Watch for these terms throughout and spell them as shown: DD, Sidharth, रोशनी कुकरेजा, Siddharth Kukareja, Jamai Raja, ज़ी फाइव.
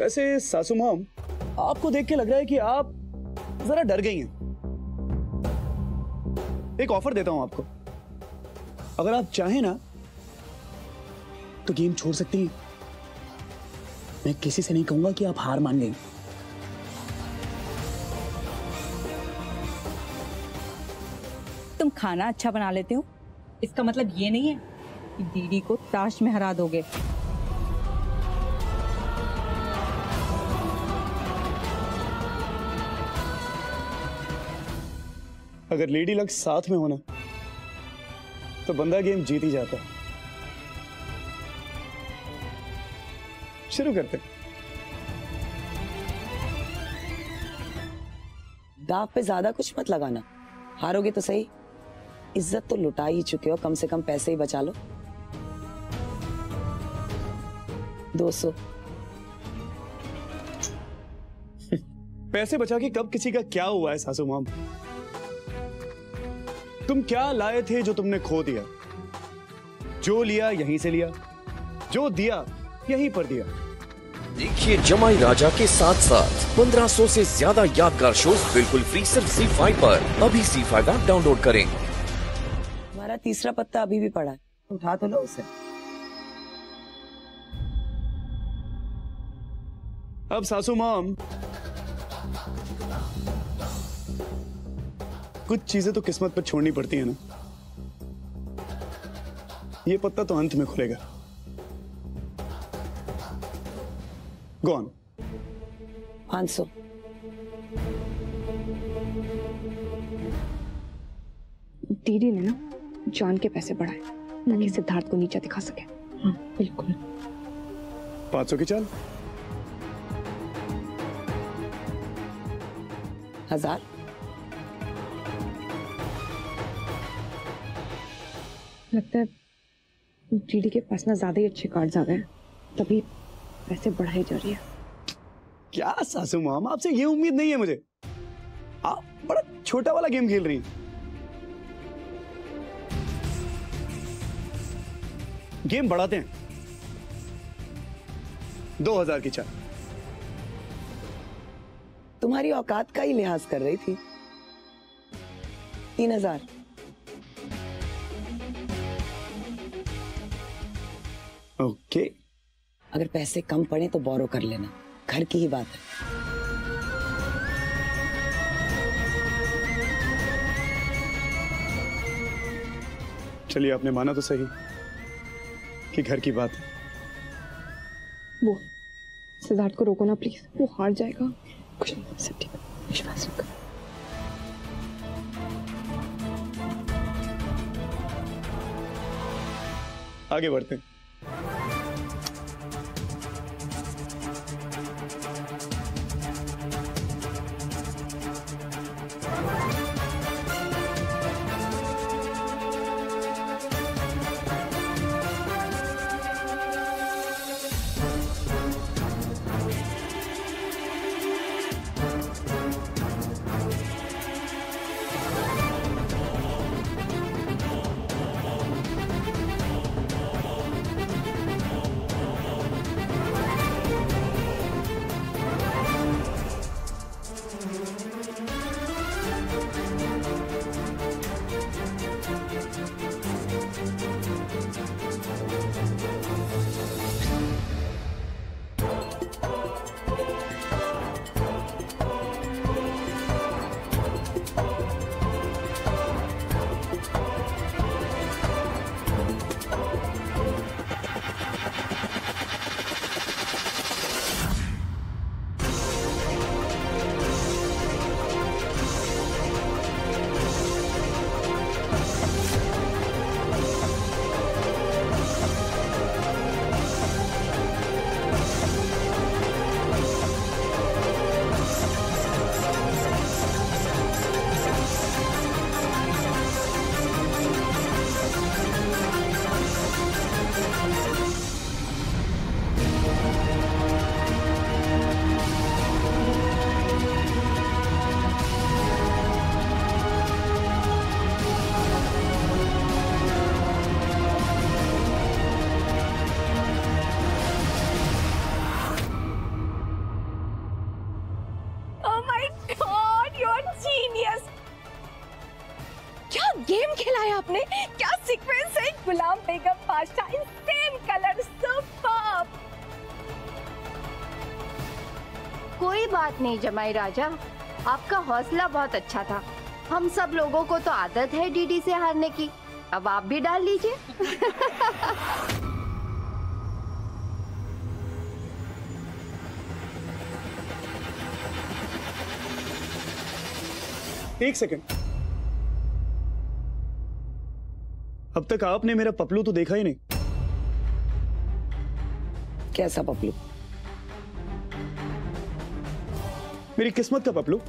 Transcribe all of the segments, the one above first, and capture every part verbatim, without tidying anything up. वैसे सासू मां, आपको देख के लग रहा है कि आप जरा डर गई हैं। एक ऑफर देता हूं आपको, अगर आप चाहें ना तो गेम छोड़ सकती हैं। मैं किसी से नहीं कहूंगा कि आप हार मान गई। तुम खाना अच्छा बना लेते हो, इसका मतलब ये नहीं है कि दीदी को ताश में हरा दोगे। अगर लेडी लक साथ में होना तो बंदा गेम जीत ही जाता है। शुरू करते हैं। दाव पे ज्यादा कुछ मत लगाना, हारोगे तो सही, इज्जत तो लुटा ही चुके हो, कम से कम पैसे ही बचा लो। दो सौ। पैसे बचा के कब किसी का क्या हुआ है सासू माम? तुम क्या लाए थे जो तुमने खो दिया? जो लिया यहीं से लिया, जो दिया यहीं पर दिया। देखिए जमाई राजा के साथ साथ पंद्रह सौ से ज्यादा यादगार शोज बिल्कुल फ्री सिर्फ ज़ी फाइव पर। अभी ज़ी फाइव ऐप डाउनलोड करें। हमारा तीसरा पत्ता अभी भी पड़ा है, उठा तो लो उसे। अब सासू माम, कुछ चीजें तो किस्मत पर छोड़नी पड़ती है ना। ये पत्ता तो अंत में खुलेगा। Go on. पाँच सौ। दीदी ने ना जान के पैसे बढ़ाए ताकि सिद्धार्थ को नीचा दिखा सके। हाँ बिल्कुल। पाँच सौ की चाल। हजार। लगता है दीदी के पास ना ज्यादा ही अच्छे कार्ड्स आ गए, तभी पैसे बढ़ाई जा रही है। क्या सासू माम, आपसे ये उम्मीद नहीं है मुझे। आप बड़ा छोटा वाला गेम खेल रही हैं। गेम बढ़ाते हैं। दो हजार की चाल। तुम्हारी औकात का ही लिहाज कर रही थी। तीन हजार। ओके। अगर पैसे कम पड़े तो बोरो कर लेना, घर की ही बात है। चलिए आपने माना तो सही कि घर की बात है। वो सिद्धार्थ को रोको ना प्लीज, वो हार जाएगा। कुछ नहीं, सब ठीक है, विश्वास रखो। आगे बढ़ते हैं। गेम खिलाया आपने, क्या सीक्वेंस है। गुलाम बेगम पाशा इन सेम कलर, सुपर्ब। कोई बात नहीं जमाई राजा, आपका हौसला बहुत अच्छा था। हम सब लोगों को तो आदत है डीडी से हारने की, अब आप भी डाल लीजिए। एक सेकेंड, अब तक आपने मेरा पपलू तो देखा ही नहीं। कैसा पपलू? मेरी किस्मत का पपलू।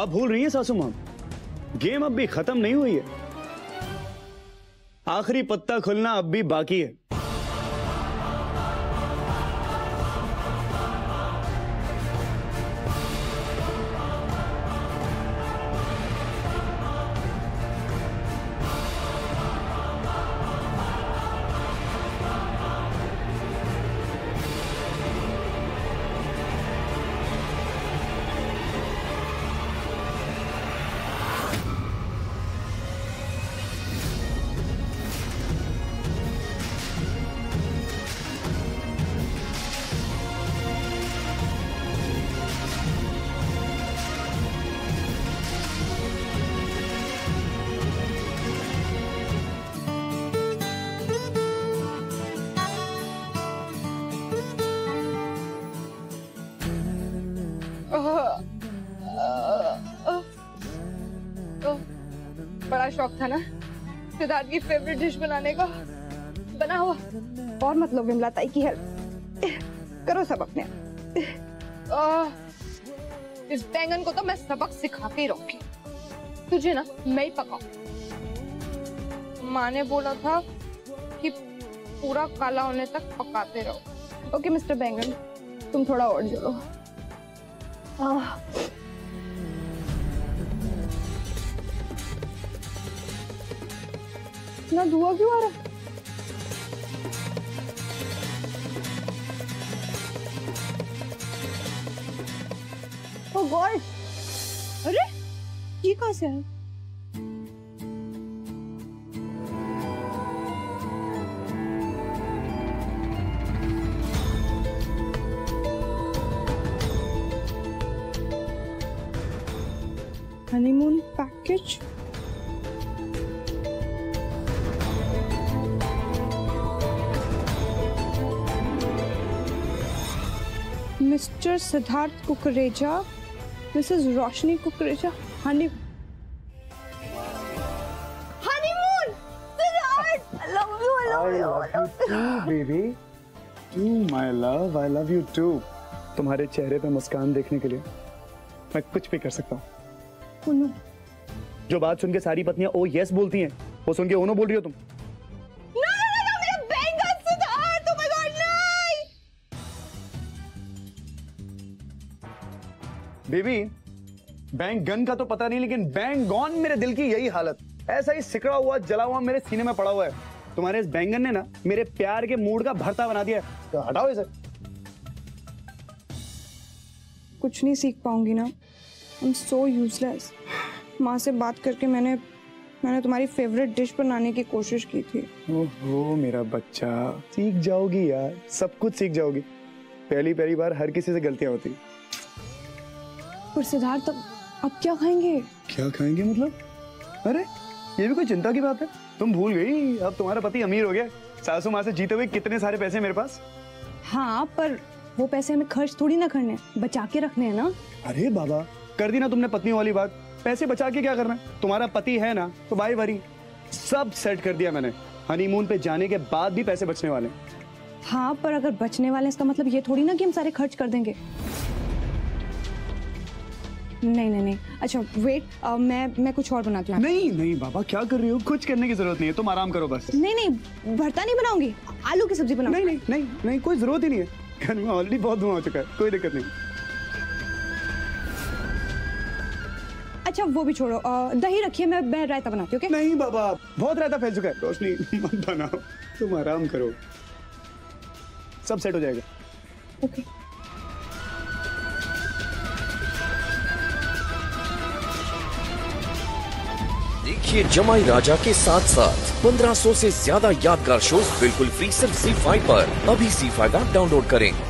आप भूल रही हैं सासू मां, गेम अब भी खत्म नहीं हुई है। आखिरी पत्ता खुलना अब भी बाकी है। बड़ा शौक था ना सिद्धार्थ की फेवरेट डिश बनाने का, बना हुआ। और मतलब विमला ताई की हेल्प करो सब अपने। आ, इस बैंगन को तो मैं सबक सिखा के रखी, तुझे ना मैं ही पकाऊं। माँ ने बोला था कि पूरा काला होने तक पकाते रहो। ओके मिस्टर बैंगन, तुम थोड़ा और जोड़ो। आ, इतना धुआं क्यों आ रहा है? ओ गॉड, अरे ये कहाँ से है? Honeymoon package. Mr Siddharth Kukreja, Mrs रोशनी कुकरेजा, honey honeymoon. Siddharth, I love you, I love you, I love you too, baby. You, my love, I love you too. तुम्हारे चेहरे पे मुस्कान देखने के लिए मैं कुछ भी कर सकता हूँ। उनु, जो बात सुन के सारी पत्नियाँ ओ यस बोलती हैं, वो सुन के ओनो बोल रही हो तुम। बेबी, बैंक गन का तो पता नहीं, लेकिन बैंक गॉन मेरे दिल की यही हालत। ऐसा ही सिकड़ा हुआ जला हुआ मेरे सीने में पड़ा हुआ है। तुम्हारे इस बैंगन ने ना मेरे प्यार के मूड का भरता बना दिया है, तो हटाओ इसे। कुछ नहीं सीख पाऊंगी ना, आई एम सो यूजलेस। माँ से बात करके मैंने मैंने तुम्हारी फेवरेट डिश बनाने की कोशिश की थी। ओहो मेरा बच्चा, सीख जाओगी यार, सब कुछ सीख जाओगी। पहली पहली बार हर किसी से गलतियाँ होती। पर सिद्धार्थ, अब अब क्या खाएंगे? क्या खाएंगे मतलब? अरे ये भी कोई चिंता की बात है? तुम भूल गई, अब तुम्हारा पति अमीर हो गया। सासू माँ से जीते हुए कितने सारे पैसे हैं मेरे पास। हाँ, पर वो पैसे हमें खर्च थोड़ी ना करने, बचा के रखने हैं ना। अरे बाबा, कर दी ना तुमने पत्नी वाली बात। पैसे बचा के क्या करना, तुम्हारा पति है ना, तो बारी बारी सब सेट कर दिया मैंने। हनीमून पे जाने के बाद भी पैसे बचने वाले। हाँ, पर अगर बचने वाले इसका मतलब ये थोड़ी ना कि हम सारे खर्च कर देंगे। नहीं नहीं नहीं, अच्छा वेट, आ, मैं मैं कुछ और बनाती हूँ। नहीं नहीं बाबा, क्या कर रही हो, कुछ करने की जरूरत नहीं है, तुम आराम करो बस। नहीं नहीं, भरता नहीं बनाऊंगी, आलू की सब्जी बनाऊंगी। नहीं नहीं नहीं नहीं, कोई जरूरत ही नहीं है, घर में ऑलरेडी बहुत धुआं हो चुका है, कोई दिक्कत नहीं। अच्छा वो भी छोड़ो, आ, दही रखिए, मैं मैं रायता बनाती हूँ। नहीं बाबा, बहुत रायता फैल चुका है। रोशनी मत बनाओ, तुम आराम करो, सब सेट हो जाएगा। ओके देखिए जमाई राजा के साथ साथ पंद्रह सौ से ज्यादा यादगार शोज बिल्कुल फ्री सिर्फ ज़ी फाइव पर। अभी ज़ी फाइव ऐप डाउनलोड करें।